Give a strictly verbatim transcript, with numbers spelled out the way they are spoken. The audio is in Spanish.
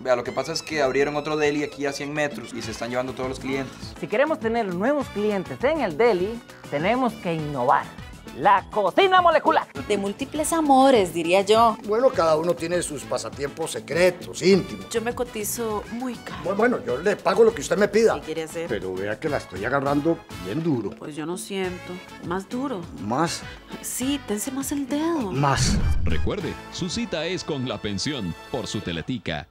Vea, lo que pasa es que abrieron otro deli aquí a cien metros y se están llevando todos los clientes. Si queremos tener nuevos clientes en el deli, tenemos que innovar. La cocina molecular. De múltiples amores, diría yo. Bueno, cada uno tiene sus pasatiempos secretos, íntimos. Yo me cotizo muy caro. Bueno, bueno, yo le pago lo que usted me pida. ¿Qué quiere hacer? Pero vea que la estoy agarrando bien duro. Pues yo no siento. Más duro. ¿Más? Sí, tense más el dedo. Más. Recuerde, su cita es con la pensión por su Teletica.